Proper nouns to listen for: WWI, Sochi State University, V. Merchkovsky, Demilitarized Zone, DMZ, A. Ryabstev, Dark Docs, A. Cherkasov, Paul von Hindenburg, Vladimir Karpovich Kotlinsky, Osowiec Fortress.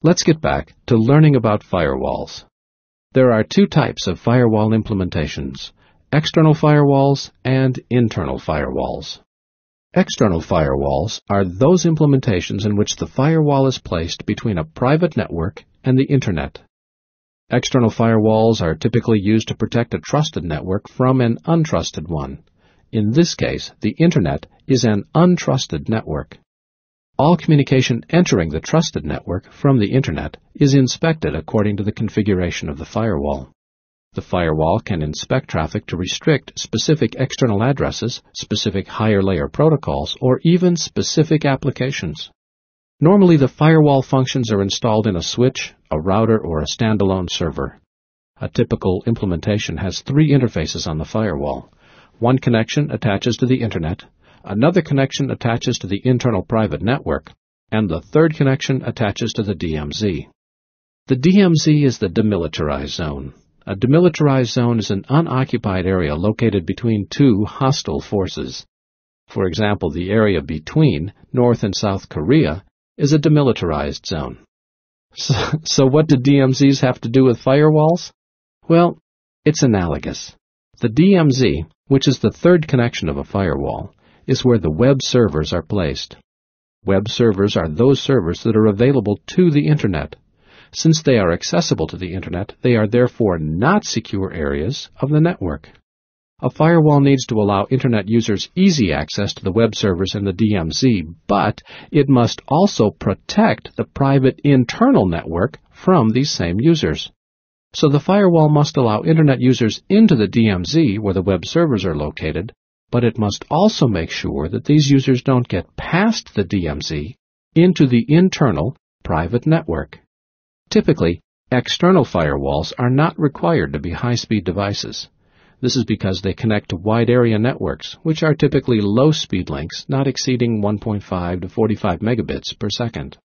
Let's get back to learning about firewalls. There are two types of firewall implementations: external firewalls and internal firewalls. External firewalls are those implementations in which the firewall is placed between a private network and the Internet. External firewalls are typically used to protect a trusted network from an untrusted one. In this case, the Internet is an untrusted network. All communication entering the trusted network from the Internet is inspected according to the configuration of the firewall. The firewall can inspect traffic to restrict specific external addresses, specific higher-layer protocols, or even specific applications. Normally, the firewall functions are installed in a switch, a router, or a standalone server. A typical implementation has three interfaces on the firewall. One connection attaches to the Internet, another connection attaches to the internal private network, and the third connection attaches to the DMZ. The DMZ is the Demilitarized Zone. A demilitarized zone is an unoccupied area located between two hostile forces. For example, the area between North and South Korea is a demilitarized zone. So what do DMZs have to do with firewalls? Well, it's analogous. The DMZ, which is the third connection of a firewall, is where the web servers are placed. Web servers are those servers that are available to the Internet. Since they are accessible to the Internet, they are therefore not secure areas of the network. A firewall needs to allow Internet users easy access to the web servers and the DMZ, but it must also protect the private internal network from these same users. So the firewall must allow Internet users into the DMZ where the web servers are located, but it must also make sure that these users don't get past the DMZ into the internal private network. Typically, external firewalls are not required to be high-speed devices. This is because they connect to wide-area networks, which are typically low-speed links not exceeding 1.5 to 45 megabits per second.